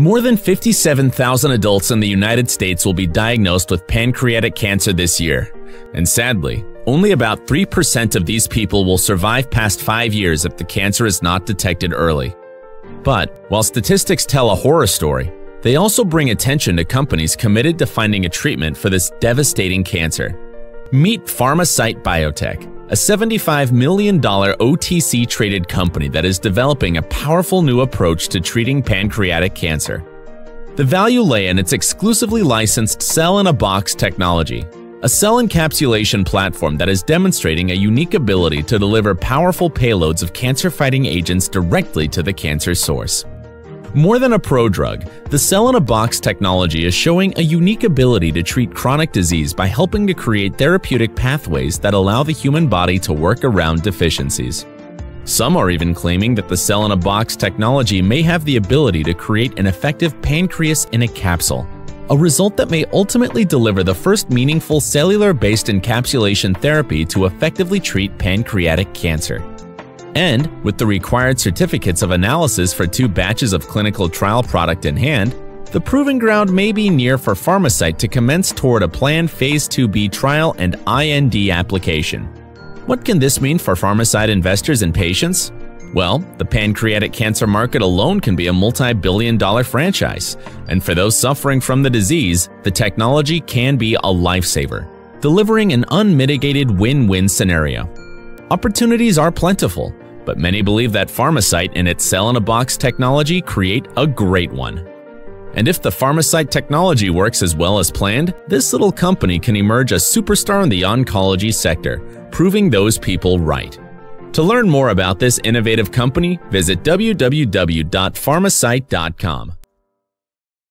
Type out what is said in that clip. More than 57,000 adults in the United States will be diagnosed with pancreatic cancer this year, and sadly, only about 3% of these people will survive past 5 years if the cancer is not detected early. But while statistics tell a horror story, they also bring attention to companies committed to finding a treatment for this devastating cancer. Meet PharmaCyte Biotech, a $75 million OTC-traded company that is developing a powerful new approach to treating pancreatic cancer. The value lay in its exclusively licensed Cell-in-a-Box technology, a cell encapsulation platform that is demonstrating a unique ability to deliver powerful payloads of cancer-fighting agents directly to the cancer source. More than a prodrug, the Cell-in-a-Box technology is showing a unique ability to treat chronic disease by helping to create therapeutic pathways that allow the human body to work around deficiencies. Some are even claiming that the Cell-in-a-Box technology may have the ability to create an effective pancreas in a capsule, a result that may ultimately deliver the first meaningful cellular-based encapsulation therapy to effectively treat pancreatic cancer. And, with the required certificates of analysis for 2 batches of clinical trial product in hand, the proving ground may be near for PharmaCyte to commence toward a planned Phase 2b trial and IND application. What can this mean for PharmaCyte investors and patients? Well, the pancreatic cancer market alone can be a multi-billion-dollar franchise, and for those suffering from the disease, the technology can be a lifesaver, delivering an unmitigated win-win scenario. Opportunities are plentiful, but many believe that PharmaCyte and its Cell-in-a-Box technology create a great one. And if the PharmaCyte technology works as well as planned, this little company can emerge a superstar in the oncology sector, proving those people right. To learn more about this innovative company, visit www.pharmacyte.com.